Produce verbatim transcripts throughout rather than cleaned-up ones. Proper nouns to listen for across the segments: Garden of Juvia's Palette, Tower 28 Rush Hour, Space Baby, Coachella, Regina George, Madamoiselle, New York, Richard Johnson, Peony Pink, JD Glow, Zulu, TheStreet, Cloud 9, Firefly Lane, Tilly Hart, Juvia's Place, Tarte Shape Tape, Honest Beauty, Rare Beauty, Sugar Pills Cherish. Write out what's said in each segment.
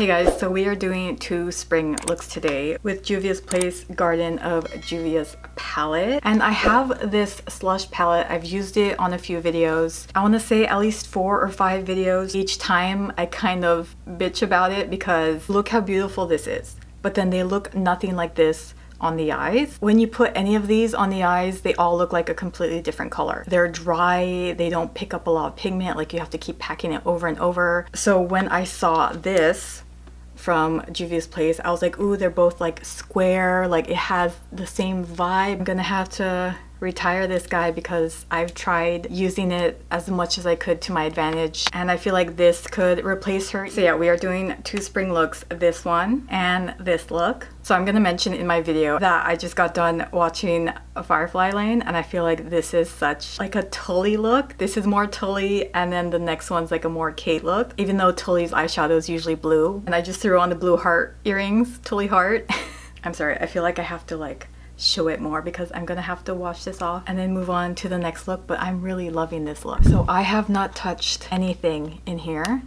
Hey guys, so we are doing two spring looks today with Juvia's Place Garden of Juvia's Palette. And I have this slush palette. I've used it on a few videos. I want to say at least four or five videos. Each time I kind of bitch about it because look how beautiful this is. But then they look nothing like this on the eyes. When you put any of these on the eyes, they all look like a completely different color. They're dry, they don't pick up a lot of pigment, like you have to keep packing it over and over. So when I saw this from Juvia's Place, I was like, ooh, they're both like square, like it has the same vibe. I'm gonna have to retire this guy because I've tried using it as much as I could to my advantage, and I feel like this could replace her. So yeah, we are doing two spring looks, this one and this look. So I'm gonna mention in my video that I just got done watching Firefly Lane, and I feel like this is such like a Tully look. This is more Tully, and then the next one's like a more Kate look, even though Tully's eyeshadow is usually blue. And I just threw on the blue heart earrings, Tully heart. I'm sorry, I feel like I have to like show it more because I'm gonna have to wash this off and then move on to the next look, but I'm really loving this look. So I have not touched anything in here.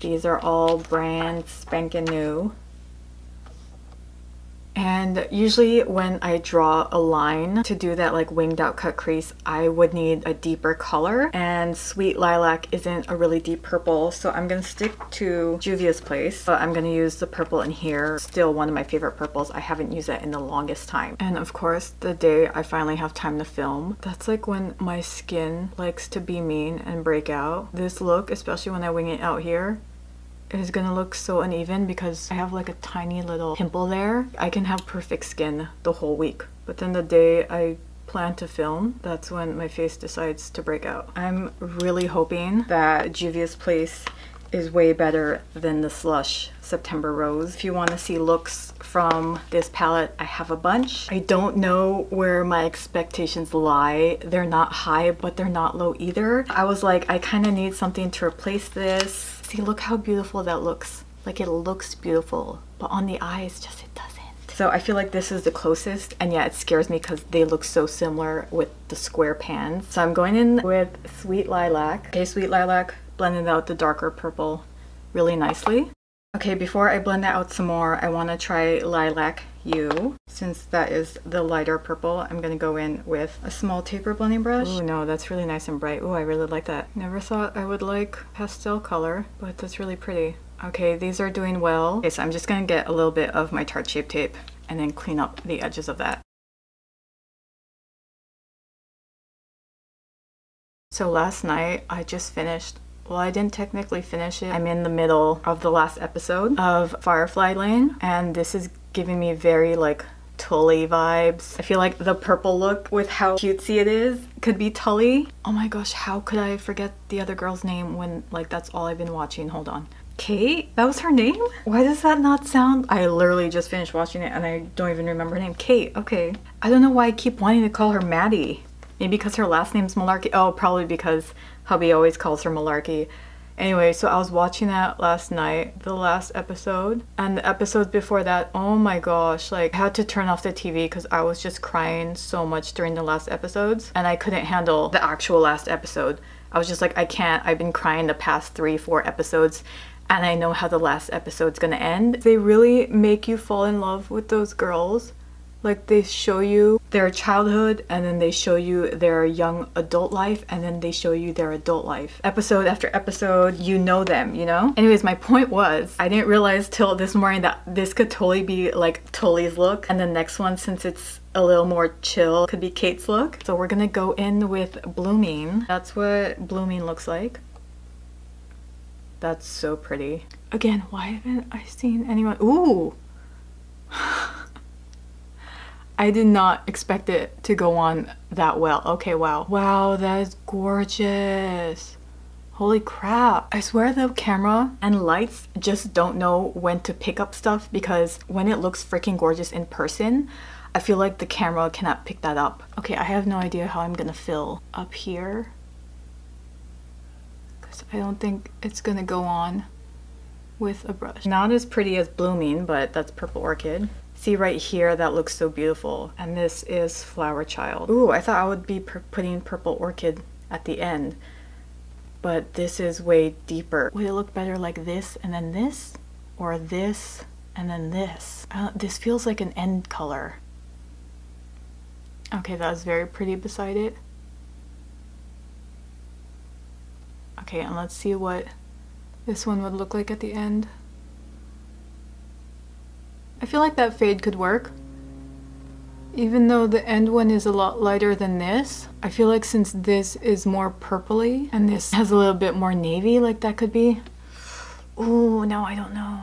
These are all brand spanking new. And usually when I draw a line to do that like winged out cut crease, I would need a deeper color, and Sweet Lilac isn't a really deep purple, so I'm gonna stick to Juvia's Place, but I'm gonna use the purple in here. Still one of my favorite purples. I haven't used that in the longest time. And of course, the day I finally have time to film, that's like when my skin likes to be mean and break out. This look, especially when I wing it out here, is gonna look so uneven because I have like a tiny little pimple there. I can have perfect skin the whole week, but then the day I plan to film, that's when my face decides to break out. I'm really hoping that Juvia's Place is way better than the slush September Rose. If you want to see looks from this palette, I have a bunch. I don't know where my expectations lie. They're not high, but they're not low either. I was like, I kind of need something to replace this. See, look how beautiful that looks. Like it looks beautiful, but on the eyes, just it doesn't. So I feel like this is the closest, and yeah, it scares me because they look so similar with the square pans. So I'm going in with Sweet Lilac. Okay, Sweet Lilac blended out the darker purple really nicely. Okay, before I blend that out some more, I want to try Lilac U. Since that is the lighter purple, I'm gonna go in with a small taper blending brush. Oh no, that's really nice and bright. Oh, I really like that. Never thought I would like pastel color, but that's really pretty. Okay, these are doing well. Okay, so I'm just gonna get a little bit of my Tarte Shape Tape and then clean up the edges of that. So last night, I just finished Well, I didn't technically finish it. I'm in the middle of the last episode of Firefly Lane, and this is giving me very like Tully vibes. I feel like the purple look, with how cutesy it is, could be Tully. Oh my gosh, how could I forget the other girl's name when like that's all I've been watching? Hold on. Kate? That was her name? Why does that not sound? I literally just finished watching it and I don't even remember her name. Kate, okay. I don't know why I keep wanting to call her Maddie. Maybe because her last name's Malarkey. Oh, probably because hubby always calls her Malarkey. Anyway, so I was watching that last night, the last episode, and the episodes before that, oh my gosh, like I had to turn off the T V because I was just crying so much during the last episodes, and I couldn't handle the actual last episode. I was just like, I can't, I've been crying the past three, four episodes, and I know how the last episode's gonna end. They really make you fall in love with those girls. Like they show you their childhood, and then they show you their young adult life, and then they show you their adult life. Episode after episode, you know them, you know? Anyways, my point was, I didn't realize till this morning that this could totally be like Tully's look, and the next one, since it's a little more chill, could be Kate's look. So we're gonna go in with Blooming. That's what Blooming looks like. That's so pretty. Again, why haven't I seen anyone? Ooh! I did not expect it to go on that well. Okay, wow. Wow, that is gorgeous. Holy crap. I swear the camera and lights just don't know when to pick up stuff, because when it looks freaking gorgeous in person, I feel like the camera cannot pick that up. Okay, I have no idea how I'm gonna fill up here, because I don't think it's gonna go on with a brush. Not as pretty as Blooming, but that's Purple Orchid. See right here, that looks so beautiful. And this is Flower Child. Ooh, I thought I would be putting Purple Orchid at the end, but this is way deeper. Would it look better like this and then this? or this and then this. Uh, this feels like an end color. Okay, that was very pretty beside it. Okay, and let's see what this one would look like at the end. I feel like that fade could work. Even though the end one is a lot lighter than this, I feel like since this is more purpley and this has a little bit more navy, like that could be. Ooh, no, I don't know.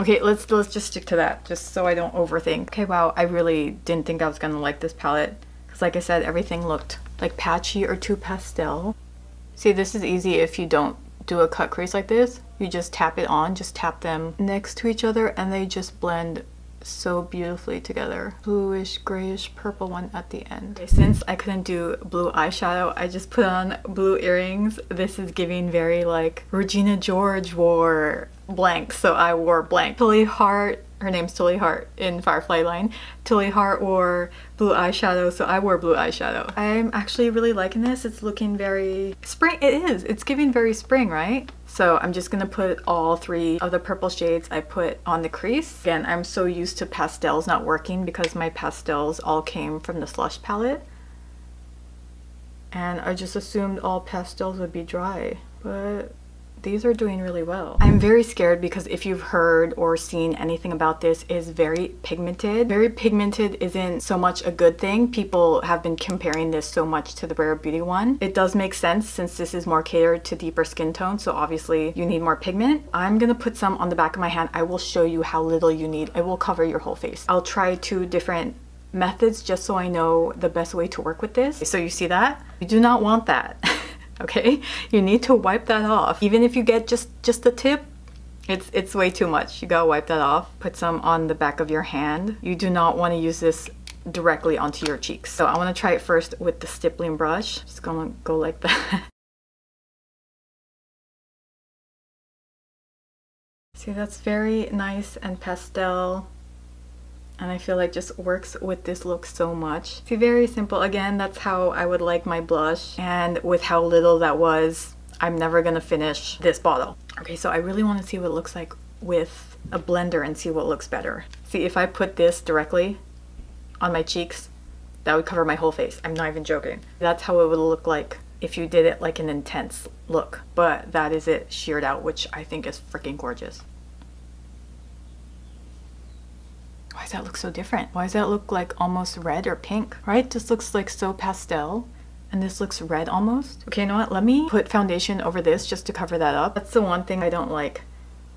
Okay, let's let's just stick to that, just so I don't overthink. Okay, wow, I really didn't think I was gonna like this palette, because like I said, everything looked like patchy or too pastel. See, this is easy if you don't do a cut crease like this. You just tap it on, just tap them next to each other, and they just blend so beautifully together. Bluish, grayish, purple one at the end. Okay, since I couldn't do blue eyeshadow, I just put on blue earrings. This is giving very like Regina George wore blank, so I wore blank. Tilly Hart, her name's Tilly Hart in Firefly Lane. Tilly Hart wore blue eyeshadow, so I wore blue eyeshadow. I'm actually really liking this. It's looking very spring. It is. It's giving very spring, right? So I'm just gonna put all three of the purple shades I put on the crease. Again, I'm so used to pastels not working because my pastels all came from the Slush palette. And I just assumed all pastels would be dry, but these are doing really well. I'm very scared because if you've heard or seen anything about this, is very pigmented. Very pigmented isn't so much a good thing. People have been comparing this so much to the Rare Beauty one. It does make sense since this is more catered to deeper skin tones, so obviously you need more pigment. I'm gonna put some on the back of my hand. I will show you how little you need. I will cover your whole face. I'll try two different methods just so I know the best way to work with this. So you see that? You do not want that. Okay, you need to wipe that off. Even if you get just just the tip, it's it's way too much. You gotta wipe that off. Put some on the back of your hand. You do not want to use this directly onto your cheeks. So I want to try it first with the stippling brush. Just gonna go like that. See, that's very nice and pastel. And I feel like just works with this look so much. See, very simple. Again, that's how I would like my blush. And with how little that was, I'm never gonna finish this bottle. Okay, so I really want to see what it looks like with a blender and see what looks better. See, if I put this directly on my cheeks, that would cover my whole face. I'm not even joking. That's how it would look like if you did it like an intense look. But that is it sheared out, which I think is freaking gorgeous. Why does that look so different? Why does that look like almost red or pink, right? This looks like so pastel, and this looks red almost. Okay, you know what? Let me put foundation over this just to cover that up. That's the one thing I don't like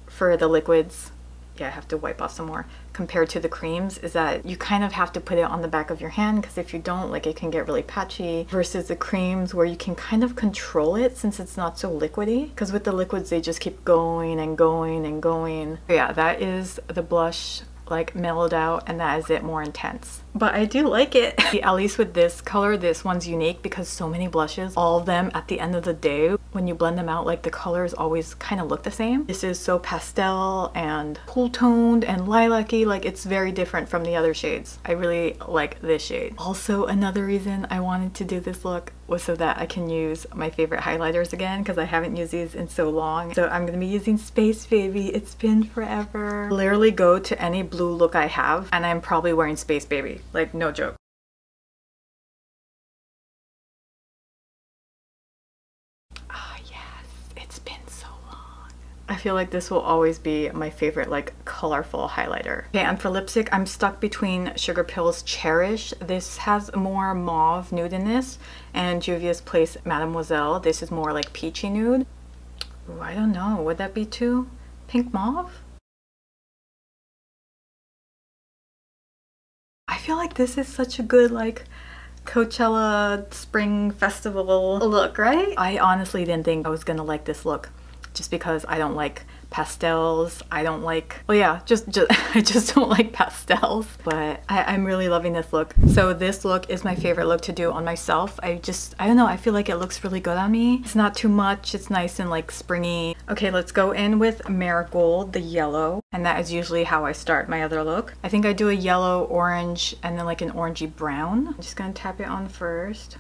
for the liquids. Yeah, I have to wipe off some more compared to the creams, is that you kind of have to put it on the back of your hand, because if you don't, like, it can get really patchy, versus the creams where you can kind of control it since it's not so liquidy, because with the liquids they just keep going and going and going. But yeah, that is the blush, like mellowed out, and that is it, more intense. But I do like it. At least with this color, this one's unique because so many blushes, all of them at the end of the day, when you blend them out, like the colors always kind of look the same. This is so pastel and cool toned and lilac-y, like it's very different from the other shades. I really like this shade. Also, another reason I wanted to do this look was so that I can use my favorite highlighters again, because I haven't used these in so long. So I'm gonna be using Space Baby. It's been forever. Literally go to any blue look I have and I'm probably wearing Space Baby. Like, no joke. Ah, yes, it's been so long. I feel like this will always be my favorite, like, colorful highlighter. Okay, and for lipstick, I'm stuck between Sugar Pills Cherish. This has more mauve nude in this, and Juvia's Place Mademoiselle. This is more like peachy nude. Ooh, I don't know. Would that be too pink mauve? I feel like this is such a good, like, Coachella Spring Festival look, right? I honestly didn't think I was gonna like this look, just because I don't like pastels. I don't like, well, yeah, just, just I just don't like pastels. But I, I'm really loving this look. So this look is my favorite look to do on myself. I just, I don't know, I feel like it looks really good on me. It's not too much. It's nice and, like, springy. Okay, let's go in with Marigold, the yellow. And that is usually how I start my other look. I think I do a yellow, orange, and then like an orangey brown. I'm just gonna tap it on first.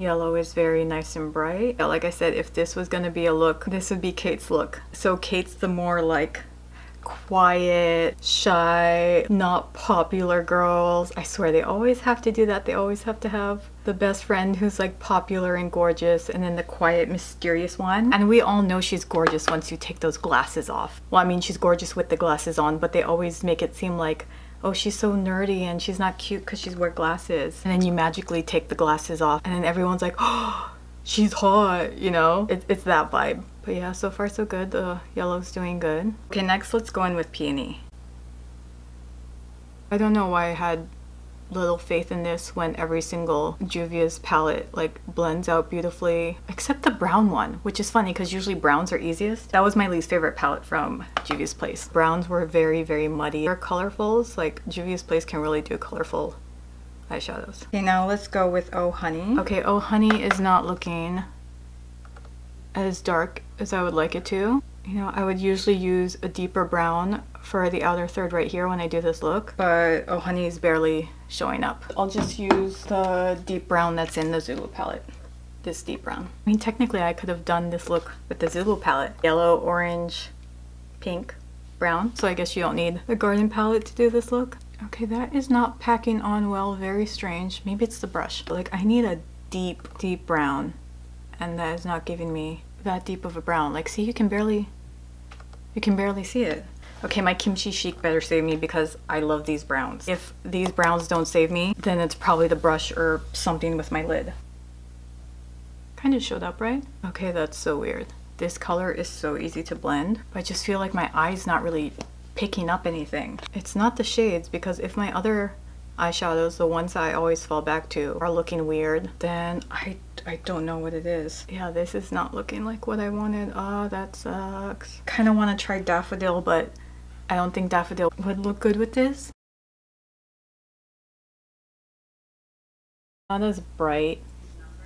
Yellow is very nice and bright. Like I said, if this was gonna be a look, this would be Kate's look. So Kate's the more like quiet, shy, not popular girls. I swear they always have to do that. They always have to have the best friend who's like popular and gorgeous, and then the quiet, mysterious one. And we all know she's gorgeous once you take those glasses off. Well, I mean, she's gorgeous with the glasses on, but they always make it seem like, oh, she's so nerdy and she's not cute because she's wear glasses. And then you magically take the glasses off and then everyone's like, oh, she's hot, you know? It, it's that vibe. But yeah, so far so good. The uh, yellow's doing good. Okay, next let's go in with Peony. I don't know why I had little faith in this when every single Juvia's palette like blends out beautifully, except the brown one, which is funny because usually browns are easiest. That was my least favorite palette from Juvia's Place. Browns were very, very muddy. They're colorfuls, like Juvia's Place can really do colorful eyeshadows. Okay, now let's go with Oh Honey. Okay, Oh Honey is not looking as dark as I would like it to. You know, I would usually use a deeper brown for the outer third right here when I do this look, but Oh Honey is barely showing up. I'll just use the deep brown that's in the Zulu palette. This deep brown. I mean, technically I could have done this look with the Zulu palette. Yellow, orange, pink, brown. So I guess you don't need the Garden palette to do this look. Okay, that is not packing on well. Very strange. Maybe it's the brush. Like, I need a deep, deep brown, and that is not giving me that deep of a brown. Like, see, you can barely, you can barely see it. Okay, my Kimchi Chic better save me because I love these browns. If these browns don't save me, then it's probably the brush or something with my lid. Kind of showed up, right? Okay, that's so weird. This color is so easy to blend, but I just feel like my eye's not really picking up anything. It's not the shades, because if my other eyeshadows, the ones I always fall back to, are looking weird, then I I don't know what it is. Yeah, this is not looking like what I wanted. Ah, oh, that sucks. Kind of want to try Daffodil, but I don't think Daffodil would look good with this. Not as bright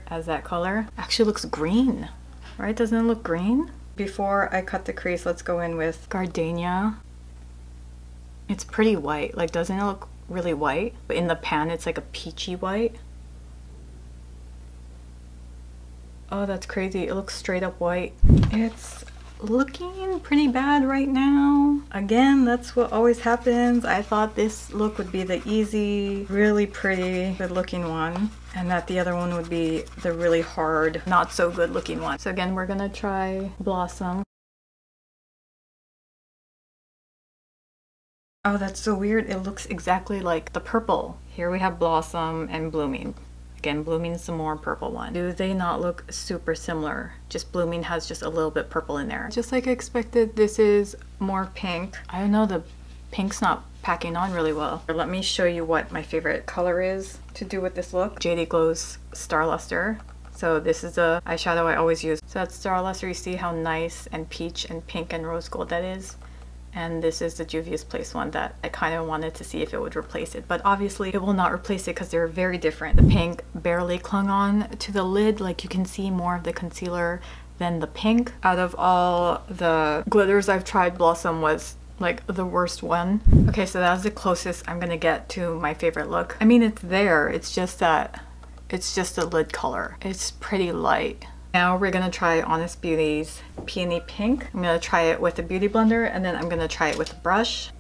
as that color. Actually looks green, right? Doesn't it look green? Before I cut the crease, let's go in with Gardenia. It's pretty white. Like, doesn't it look really white? But in the pan, it's like a peachy white. Oh, that's crazy. It looks straight up white. It's looking pretty bad right now. Again, that's what always happens. I thought this look would be the easy, really pretty, good looking one, and that the other one would be the really hard, not so good looking one. So again, we're gonna try Blossom. Oh, that's so weird. It looks exactly like the purple. Here we have Blossom and Blooming. Again, Blooming is the more purple one. Do they not look super similar? Just Blooming has just a little bit purple in there. Just like I expected, this is more pink. I don't know, the pink's not packing on really well. Let me show you what my favorite color is to do with this look. J D Glow's Star Luster. So this is the eyeshadow I always use. So that's Star Luster. You see how nice and peach and pink and rose gold that is? And this is the Juvia's Place one that I kind of wanted to see if it would replace it, but obviously it will not replace it because they're very different. The pink barely clung on to the lid. Like, you can see more of the concealer than the pink. Out of all the glitters I've tried, Blossom was like the worst one. Okay, so that was the closest I'm gonna get to my favorite look. I mean, it's there, it's just that it's just a lid color. It's pretty light. Now we're gonna try Honest Beauty's Peony Pink. I'm gonna try it with a beauty blender, and then I'm gonna try it with a brush.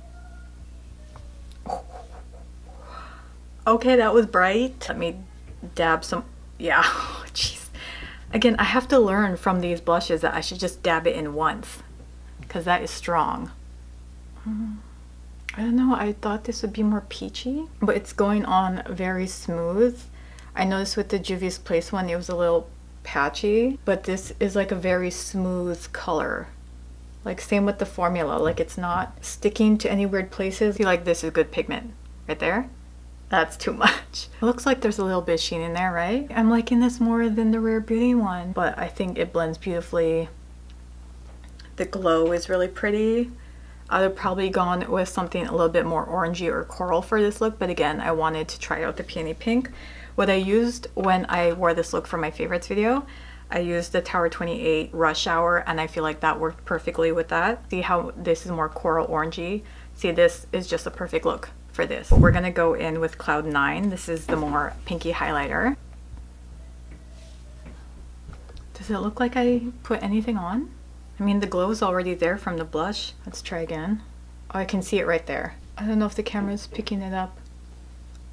Okay, that was bright. Let me dab some, yeah, jeez. Again, I have to learn from these blushes that I should just dab it in once, because that is strong. Mm. I don't know, I thought this would be more peachy, but it's going on very smooth. I noticed with the Juvia's Place one, it was a little patchy, but this is like a very smooth color. Like, same with the formula, like it's not sticking to any weird places. See, like, this is good pigment right there. That's too much. It looks like there's a little bit of sheen in there, right? I'm liking this more than the Rare Beauty one, but I think it blends beautifully. The glow is really pretty. I would have probably gone with something a little bit more orangey or coral for this look, but again, I wanted to try out the Peony Pink. What I used when I wore this look for my favorites video, I used the Tower twenty-eight Rush Hour, and I feel like that worked perfectly with that. See how this is more coral orangey? See, this is just a perfect look for this. We're gonna go in with Cloud nine. This is the more pinky highlighter. Does it look like I put anything on? I mean, the glow is already there from the blush. Let's try again. Oh, I can see it right there. I don't know if the camera's picking it up.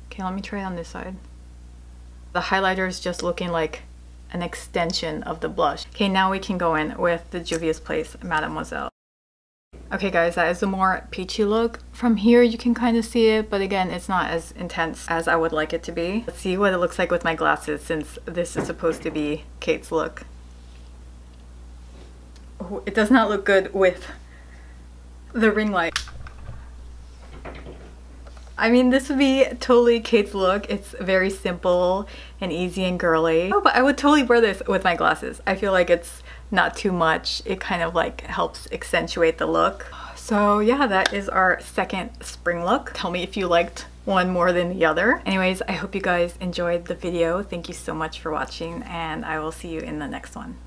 Okay, let me try it on this side. The highlighter is just looking like an extension of the blush. Okay, now we can go in with the Juvia's Place Mademoiselle. Okay guys, that is a more peachy look. From here you can kind of see it, but again, it's not as intense as I would like it to be. Let's see what it looks like with my glasses, since this is supposed to be Kate's look. Oh, it does not look good with the ring light. I mean, this would be totally Kate's look. It's very simple and easy and girly. Oh, but I would totally wear this with my glasses. I feel like it's not too much. It kind of like helps accentuate the look. So yeah, that is our second spring look. Tell me if you liked one more than the other. Anyways, I hope you guys enjoyed the video. Thank you so much for watching, and I will see you in the next one.